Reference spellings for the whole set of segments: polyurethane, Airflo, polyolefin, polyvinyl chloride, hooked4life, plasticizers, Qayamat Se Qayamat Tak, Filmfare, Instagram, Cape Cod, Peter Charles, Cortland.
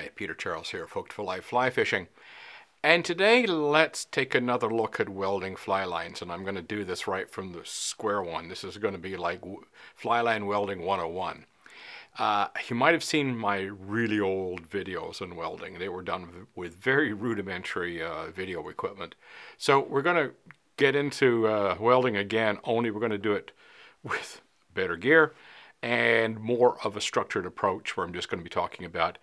Hi, Peter Charles here of hooked4life Fly Fishing, and today let's take another look at welding fly lines. And I'm going to do this right from the square one. This is going to be like fly line welding 101. You might have seen my really old videos on welding. They were done with very rudimentary video equipment. So we're going to get into welding again, only we're going to do it with better gear and more of a structured approach, where I'm just going to be talking about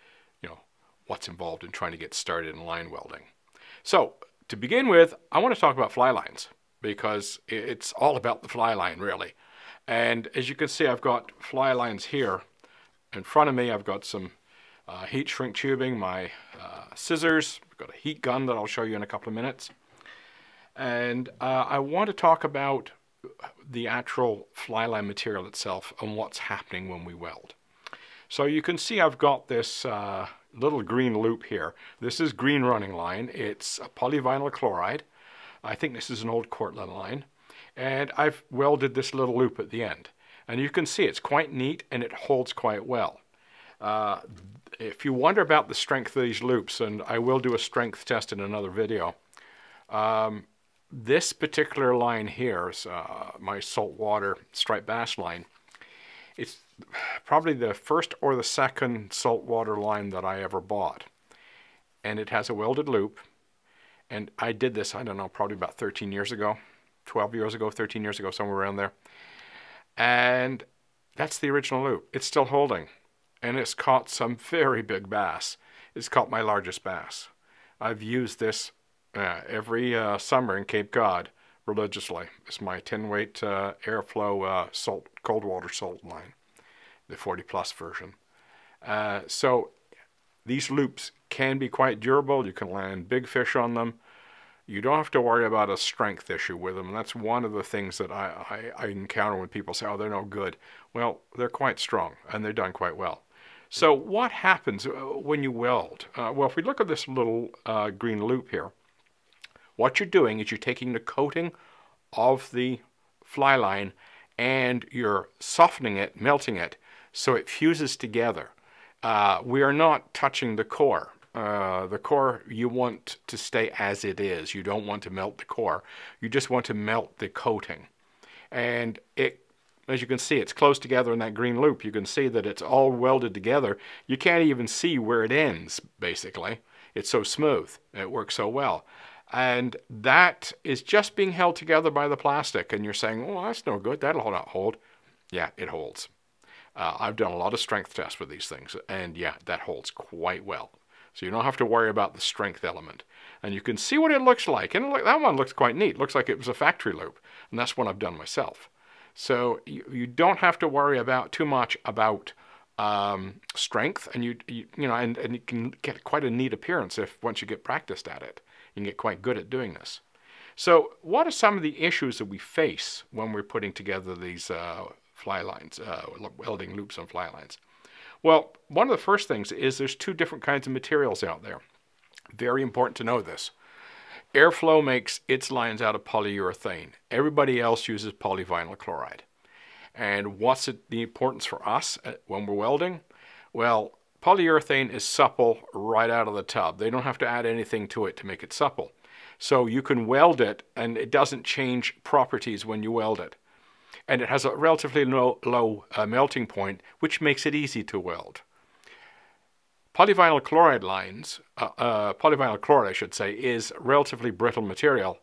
what's involved in trying to get started in line welding. So to begin with, I want to talk about fly lines, because it's all about the fly line really. And as you can see, I've got fly lines here in front of me. I've got some heat shrink tubing, my scissors, I've got a heat gun that I'll show you in a couple of minutes. And I want to talk about the actual fly line material itself and what's happening when we weld. So you can see I've got this little green loop here. This is green running line. It's a polyvinyl chloride. I think this is an old Cortland line. And I've welded this little loop at the end. And you can see it's quite neat and it holds quite well. If you wonder about the strength of these loops, and I will do a strength test in another video, this particular line here is my saltwater striped bass line. It's probably the first or the second saltwater line that I ever bought, and it has a welded loop. And I did this, I don't know, probably about 13 years ago, 12 years ago, 13 years ago, somewhere around there. And that's the original loop. It's still holding, and it's caught some very big bass. It's caught my largest bass. I've used this every summer in Cape Cod religiously. It's my 10-weight Airflo cold water salt line, the 40+ version. So these loops can be quite durable. You can land big fish on them. You don't have to worry about a strength issue with them. And that's one of the things that I encounter when people say, oh, they're no good. Well, they're quite strong and they're done quite well. So what happens when you weld? Well, if we look at this little green loop here, what you're doing is you're taking the coating of the fly line and you're softening it, melting it, so it fuses together. We are not touching the core. The core you want to stay as it is. You don't want to melt the core. You just want to melt the coating. And it, as you can see, it's close together in that green loop. You can see that it's all welded together. You can't even see where it ends, basically. It's so smooth. It works so well. And that is just being held together by the plastic. And you're saying, oh, that's no good, that'll not hold. Yeah, it holds. I've done a lot of strength tests with these things, and yeah, that holds quite well. So you don't have to worry about the strength element. And you can see what it looks like. And that one looks quite neat. Looks like it was a factory loop. And that's one I've done myself. So you don't have to worry about too much about strength, and you you can get quite a neat appearance if once you get practiced at it. You can get quite good at doing this. So what are some of the issues that we face when we're putting together these fly lines, welding loops on fly lines? Well, one of the first things is there's two different kinds of materials out there. Very important to know this. Airflo makes its lines out of polyurethane. Everybody else uses polyvinyl chloride. And what's the importance for us when we're welding? Well, polyurethane is supple right out of the tub. They don't have to add anything to it to make it supple. So you can weld it and it doesn't change properties when you weld it. And it has a relatively low melting point, which makes it easy to weld. Polyvinyl chloride lines, polyvinyl chloride I should say, is relatively brittle material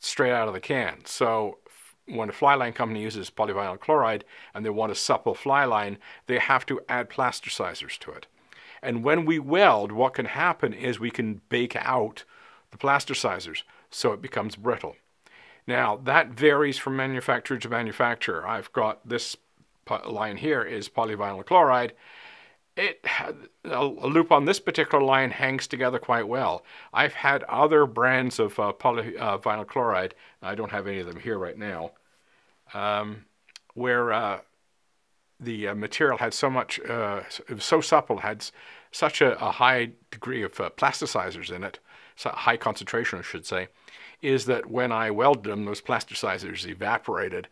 straight out of the can. So when a fly line company uses polyvinyl chloride and they want a supple fly line, they have to add plasticizers to it. And when we weld, what can happen is we can bake out the plasticizers, so it becomes brittle. Now, that varies from manufacturer to manufacturer. I've got this line here is polyvinyl chloride. A loop on this particular line hangs together quite well. I've had other brands of polyvinyl chloride, I don't have any of them here right now, where the material had so much, it was so supple, had such a high degree of plasticizers in it, so high concentration I should say, is that when I welded them, those plasticizers evaporated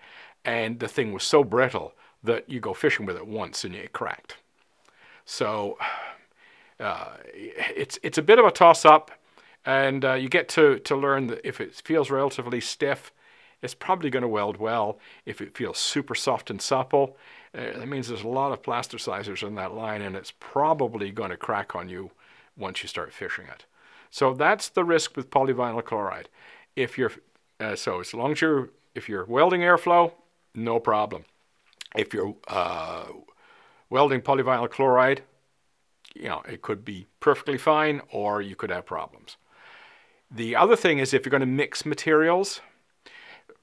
and the thing was so brittle that you go fishing with it once and it cracked. So it's a bit of a toss-up, and you get to learn that if it feels relatively stiff, it's probably going to weld well. If it feels super soft and supple, that means there's a lot of plasticizers in that line, and it's probably going to crack on you once you start fishing it. So that's the risk with polyvinyl chloride. If you're so as long as you're welding Airflo, no problem. If you're welding polyvinyl chloride, you know, it could be perfectly fine, or you could have problems. The other thing is, if you're going to mix materials,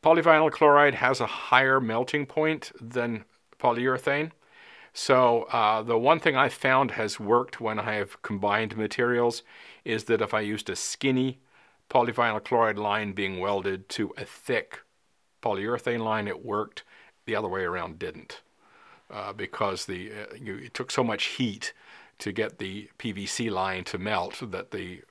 polyvinyl chloride has a higher melting point than polyurethane. So the one thing I found has worked when I have combined materials is that if I used a skinny polyvinyl chloride line being welded to a thick polyurethane line, it worked. The other way around didn't, because it took so much heat to get the PVC line to melt that the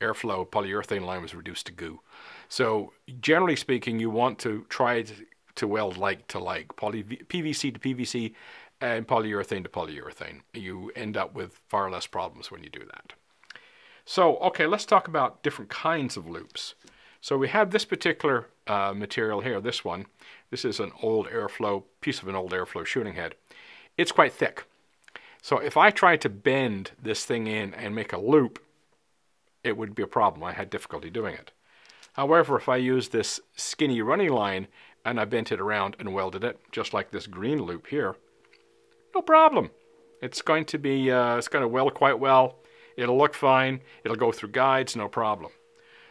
Airflo polyurethane line was reduced to goo. So generally speaking, you want to try to weld like to like, PVC to PVC and polyurethane to polyurethane. You end up with far less problems when you do that. So, okay, let's talk about different kinds of loops. So we have this particular material here, this one. This is an old Airflo, piece of an old Airflo shooting head. It's quite thick. So if I try to bend this thing in and make a loop, it would be a problem. I had difficulty doing it. However, if I use this skinny running line and I bent it around and welded it, just like this green loop here, no problem. It's going to be, it's going to weld quite well. It'll look fine. It'll go through guides, no problem.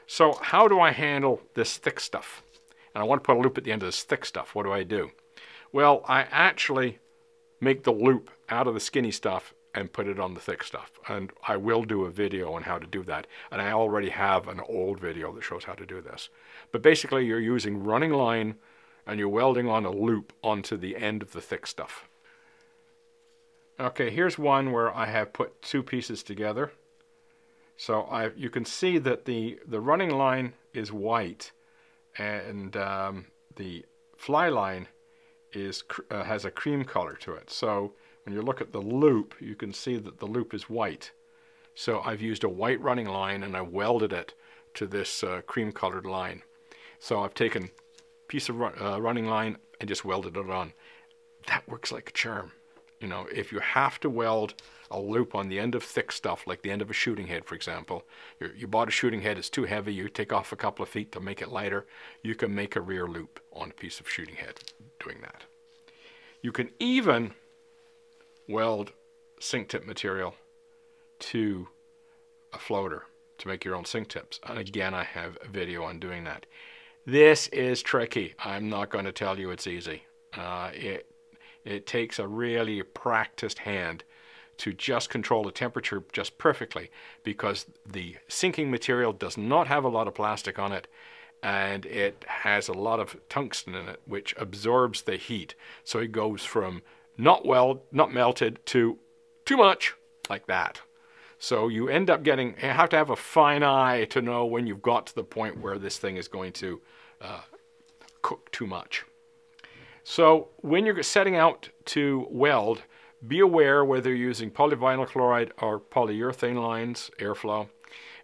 So how do I handle this thick stuff? And I want to put a loop at the end of this thick stuff. What do I do? Well, I actually make the loop out of the skinny stuff and put it on the thick stuff. And I will do a video on how to do that. And I already have an old video that shows how to do this. But basically, you're using running line and you're welding on a loop onto the end of the thick stuff. Okay, here's one where I have put two pieces together. So you can see that the running line is white, and the fly line is has a cream color to it. So when you look at the loop, you can see that the loop is white. So I've used a white running line and I welded it to this cream colored line. So I've taken a piece of running line and just welded it on. That works like a charm. You know, if you have to weld a loop on the end of thick stuff, like the end of a shooting head, for example. You bought a shooting head, it's too heavy, you take off a couple of feet to make it lighter. You can make a rear loop on a piece of shooting head doing that. You can even weld sink tip material to a floater to make your own sink tips. And again, I have a video on doing that. This is tricky. I'm not going to tell you it's easy. It takes a really practiced hand to just control the temperature just perfectly, because the sinking material does not have a lot of plastic on it, and it has a lot of tungsten in it, which absorbs the heat. So it goes from not melted to too much, like that. So you end up getting, you have to have a fine eye to know when you've got to the point where this thing is going to cook too much. So when you're setting out to weld, be aware whether you're using polyvinyl chloride or polyurethane lines, Airflo.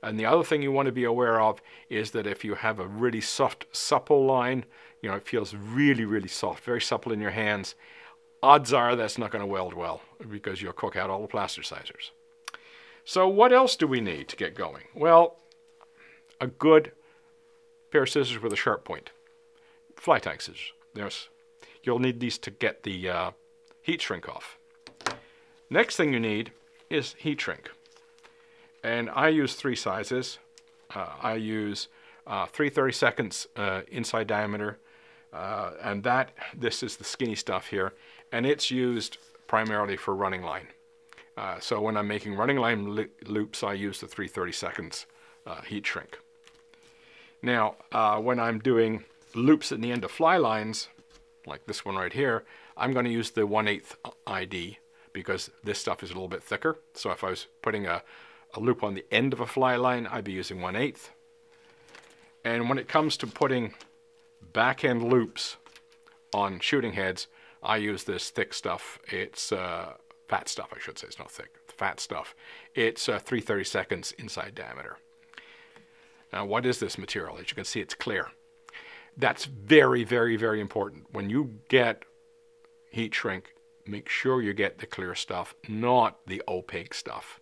And the other thing you want to be aware of is that if you have a really soft, supple line, you know, it feels really, really soft, very supple in your hands, odds are that's not going to weld well, because you'll cook out all the plasticizers. So what else do we need to get going? Well, a good pair of scissors with a sharp point. Fly tying scissors. You'll need these to get the heat shrink off. Next thing you need is heat shrink. And I use three sizes. I use 3/32 inside diameter. And this is the skinny stuff here. And it's used primarily for running line. So when I'm making running line loops, I use the 3/32 heat shrink. Now, when I'm doing loops at the end of fly lines, like this one right here, I'm going to use the 1/8 ID, because this stuff is a little bit thicker. So if I was putting a loop on the end of a fly line, I'd be using 1/8. And when it comes to putting back end loops on shooting heads, I use this thick stuff. It's fat stuff, I should say. It's not thick. fat stuff. It's 3/32 inside diameter. Now, what is this material? As you can see, it's clear. That's very, very, very important. When you get heat shrink, make sure you get the clear stuff, not the opaque stuff.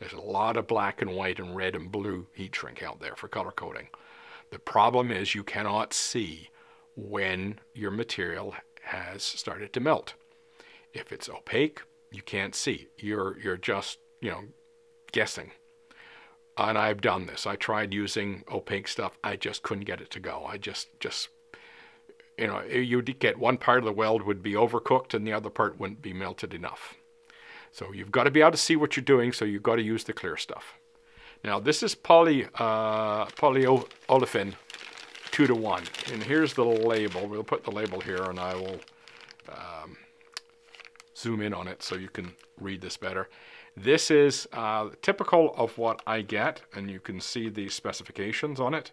There's a lot of black and white and red and blue heat shrink out there for color coding. The problem is you cannot see when your material has started to melt. If it's opaque, you can't see. You're just, you know, guessing. And I've done this. I tried using opaque stuff. I just couldn't get it to go. I just you know, you'd get one part of the weld would be overcooked and the other part wouldn't be melted enough. So you've got to be able to see what you're doing, so you've got to use the clear stuff. Now this is polyolefin 2:1, and here's the label. We'll put the label here, and I will zoom in on it so you can read this better. This is typical of what I get, and you can see the specifications on it.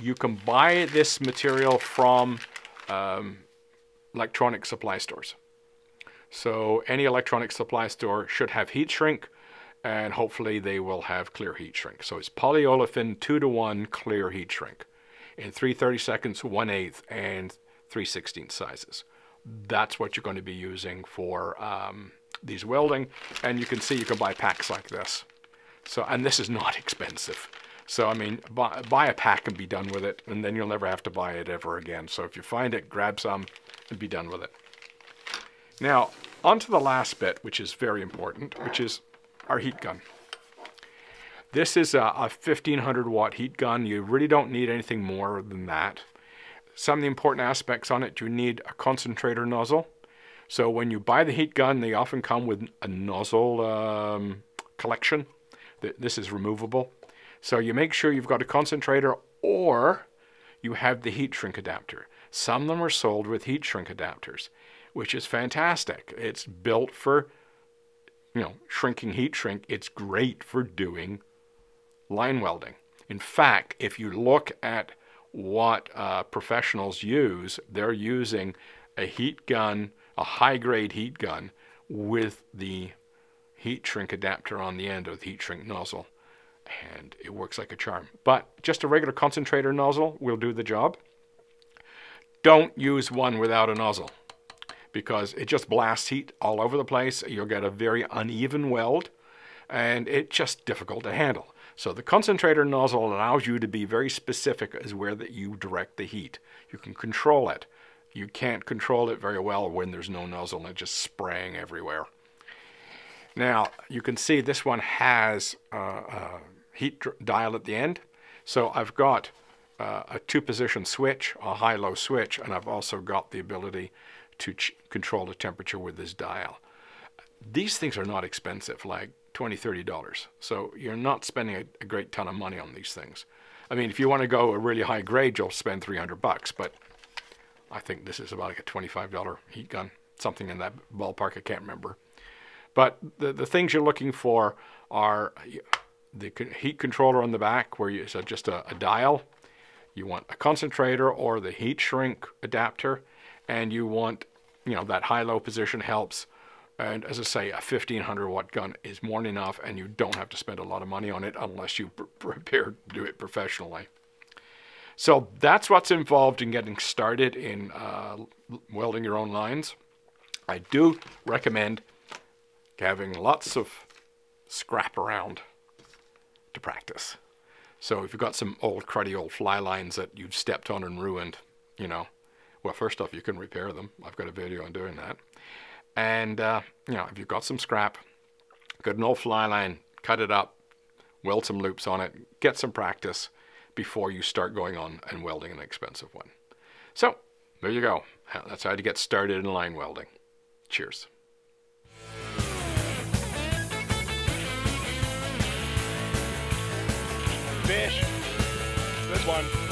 You can buy this material from electronic supply stores. So any electronic supply store should have heat shrink, and hopefully they will have clear heat shrink. So it's polyolefin 2:1 clear heat shrink in 3/32, 1/8, and 3/16 sizes. That's what you're going to be using for these welding, and you can see you can buy packs like this. So, and this is not expensive. So I mean, buy a pack and be done with it, and then you'll never have to buy it ever again. So if you find it, grab some and be done with it. Now, onto the last bit, which is very important, which is our heat gun. This is a 1500 watt heat gun. You really don't need anything more than that. Some of the important aspects on it, you need a concentrator nozzle. So when you buy the heat gun, they often come with a nozzle collection. This is removable. So you make sure you've got a concentrator, or you have the heat shrink adapter. Some of them are sold with heat shrink adapters, which is fantastic. It's built for, you know, shrinking heat shrink. It's great for doing line welding. In fact, if you look at what professionals use, they're using a heat gun, a high-grade heat gun, with the heat shrink adapter on the end of the heat shrink nozzle, and it works like a charm. But just a regular concentrator nozzle will do the job. Don't use one without a nozzle, because it just blasts heat all over the place. You'll get a very uneven weld, and it's just difficult to handle. So the concentrator nozzle allows you to be very specific as where that you direct the heat. You can control it. You can't control it very well when there's no nozzle and it's just spraying everywhere. Now, you can see this one has a heat dial at the end. So I've got a two-position switch, a high-low switch, and I've also got the ability to control the temperature with this dial. These things are not expensive, like $20, $30. So you're not spending a great ton of money on these things. I mean, if you want to go a really high grade, you'll spend $300, but I think this is about like a $25 heat gun, something in that ballpark, I can't remember. But the things you're looking for are the heat controller on the back, where it's just a dial. You want a concentrator or the heat shrink adapter, and you want, you know, that high-low position helps. And as I say, a 1500 watt gun is more than enough, and you don't have to spend a lot of money on it unless you prepare to do it professionally. So that's what's involved in getting started in welding your own lines. I do recommend having lots of scrap around to practice. So if you've got some old cruddy old fly lines that you've stepped on and ruined, you know, well, first off, you can repair them. I've got a video on doing that. And, you know, if you've got some scrap, got an old fly line, cut it up, weld some loops on it, get some practice before you start going on and welding an expensive one. So, there you go. That's how to get started in line welding. Cheers. Fish. Good one.